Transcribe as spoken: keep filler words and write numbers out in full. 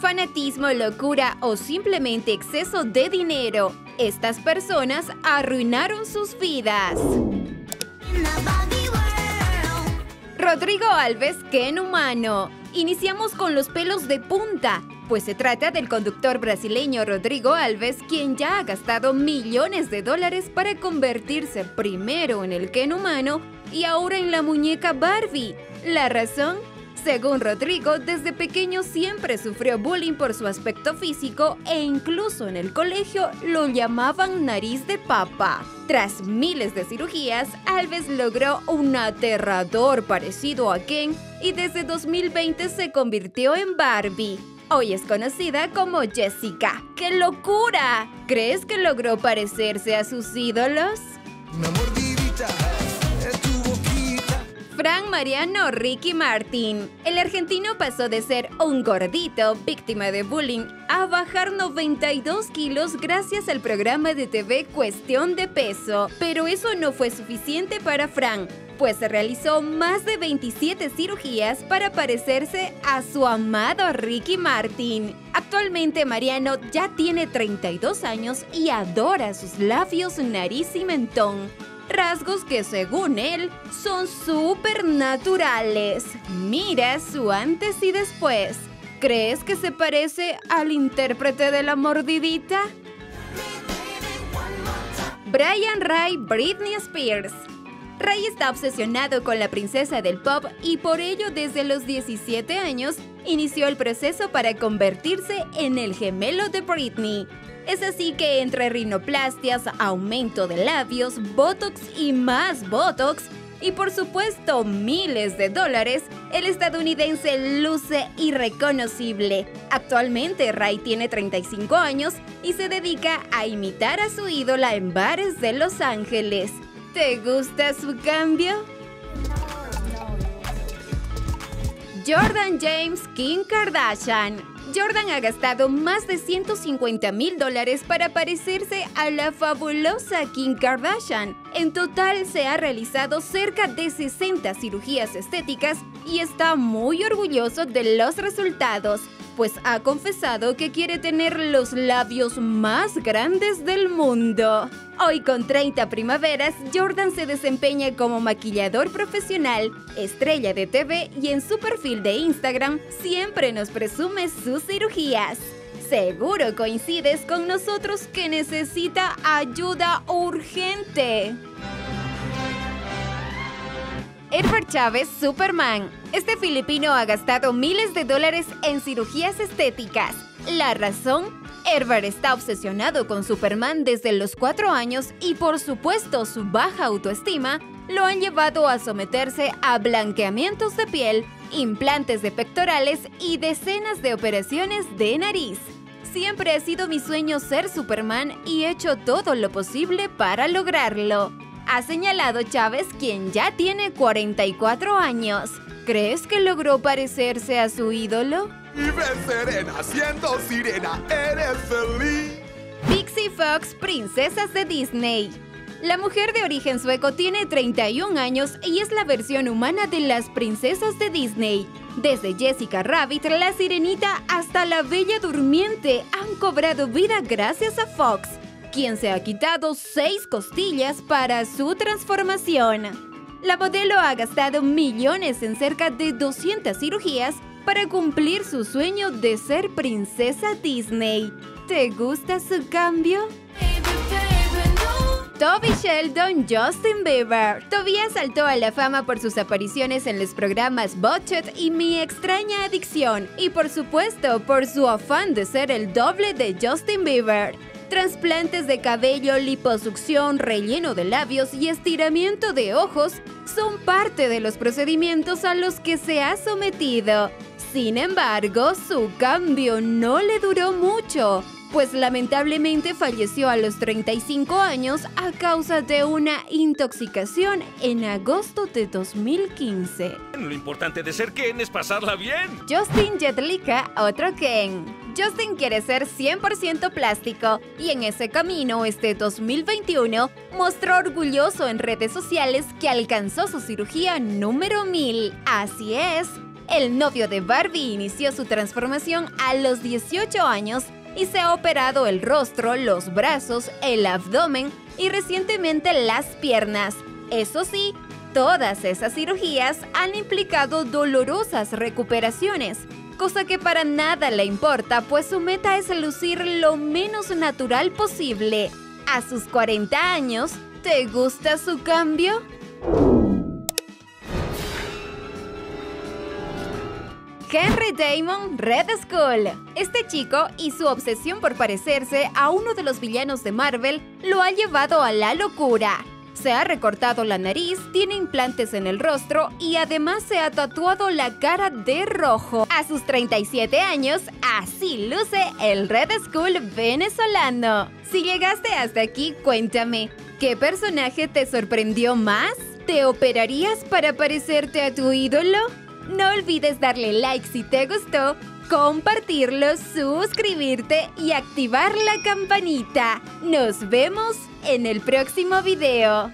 Fanatismo, locura o simplemente exceso de dinero. Estas personas arruinaron sus vidas. Rodrigo Alves, Ken Humano. Iniciamos con los pelos de punta, pues se trata del conductor brasileño Rodrigo Alves, quien ya ha gastado millones de dólares para convertirse primero en el Ken Humano y ahora en la muñeca Barbie. ¿La razón? Según Rodrigo, desde pequeño siempre sufrió bullying por su aspecto físico e incluso en el colegio lo llamaban nariz de papa. Tras miles de cirugías, Alves logró un aterrador parecido a Ken y desde dos mil veinte se convirtió en Barbie. Hoy es conocida como Jessica. ¡Qué locura! ¿Crees que logró parecerse a sus ídolos? Una mordidita es tu boquita. Fran Mariano, Ricky Martin. El argentino pasó de ser un gordito, víctima de bullying, a bajar noventa y dos kilos gracias al programa de T V Cuestión de Peso. Pero eso no fue suficiente para Fran, pues se realizó más de veintisiete cirugías para parecerse a su amado Ricky Martin. Actualmente Mariano ya tiene treinta y dos años y adora sus labios, nariz y mentón, rasgos que según él son súper naturales. Mira su antes y después. ¿Crees que se parece al intérprete de La Mordidita? Brian Ray, Britney Spears. Ray está obsesionado con la princesa del pop y por ello desde los diecisiete años inició el proceso para convertirse en el gemelo de Britney. Es así que entre rinoplastias, aumento de labios, botox y más botox y por supuesto miles de dólares, el estadounidense luce irreconocible. Actualmente Ray tiene treinta y cinco años y se dedica a imitar a su ídola en bares de Los Ángeles. ¿Te gusta su cambio? Jordan James, Kim Kardashian. Jordan ha gastado más de ciento cincuenta mil dólares para parecerse a la fabulosa Kim Kardashian. En total se ha realizado cerca de sesenta cirugías estéticas y está muy orgulloso de los resultados, pues ha confesado que quiere tener los labios más grandes del mundo. Hoy con treinta primaveras, Jordan se desempeña como maquillador profesional, estrella de T V y en su perfil de Instagram siempre nos presume sus cirugías. Seguro coincides con nosotros que necesita ayuda urgente. Herbert Chávez, Superman. Este filipino ha gastado miles de dólares en cirugías estéticas. ¿La razón? Herbert está obsesionado con Superman desde los cuatro años y por supuesto su baja autoestima lo han llevado a someterse a blanqueamientos de piel, implantes de pectorales y decenas de operaciones de nariz. Siempre ha sido mi sueño ser Superman y he hecho todo lo posible para lograrlo, ha señalado Chávez, quien ya tiene cuarenta y cuatro años. ¿Crees que logró parecerse a su ídolo? Vive serena, siendo sirena, eres feliz. Pixie Fox, princesas de Disney. La mujer de origen sueco tiene treinta y un años y es la versión humana de las princesas de Disney. Desde Jessica Rabbit, la sirenita, hasta la Bella Durmiente han cobrado vida gracias a Fox, quien se ha quitado seis costillas para su transformación. La modelo ha gastado millones en cerca de doscientas cirugías para cumplir su sueño de ser princesa Disney. ¿Te gusta su cambio? Toby Sheldon, Justin Bieber. Tobias saltó a la fama por sus apariciones en los programas Botched y Mi Extraña Adicción, y por supuesto por su afán de ser el doble de Justin Bieber. Trasplantes de cabello, liposucción, relleno de labios y estiramiento de ojos son parte de los procedimientos a los que se ha sometido. Sin embargo, su cambio no le duró mucho, pues lamentablemente falleció a los treinta y cinco años a causa de una intoxicación en agosto de dos mil quince. Lo importante de ser Ken es pasarla bien. Justin Jedlica, otro Ken. Justin quiere ser cien por ciento plástico y en ese camino este dos mil veintiuno mostró orgulloso en redes sociales que alcanzó su cirugía número mil. Así es, El novio de Barbie inició su transformación a los dieciocho años y se ha operado el rostro, los brazos, el abdomen y recientemente las piernas. Eso sí, todas esas cirugías han implicado dolorosas recuperaciones, cosa que para nada le importa, pues su meta es lucir lo menos natural posible. A sus cuarenta años, ¿te gusta su cambio? Henry Damon, Red Skull. Este chico y su obsesión por parecerse a uno de los villanos de Marvel lo ha llevado a la locura. Se ha recortado la nariz, tiene implantes en el rostro y además se ha tatuado la cara de rojo. A sus treinta y siete años, así luce el Red Skull venezolano. Si llegaste hasta aquí, cuéntame, ¿qué personaje te sorprendió más? ¿Te operarías para parecerte a tu ídolo? No olvides darle like si te gustó, compartirlo, suscribirte y activar la campanita. Nos vemos en el próximo video.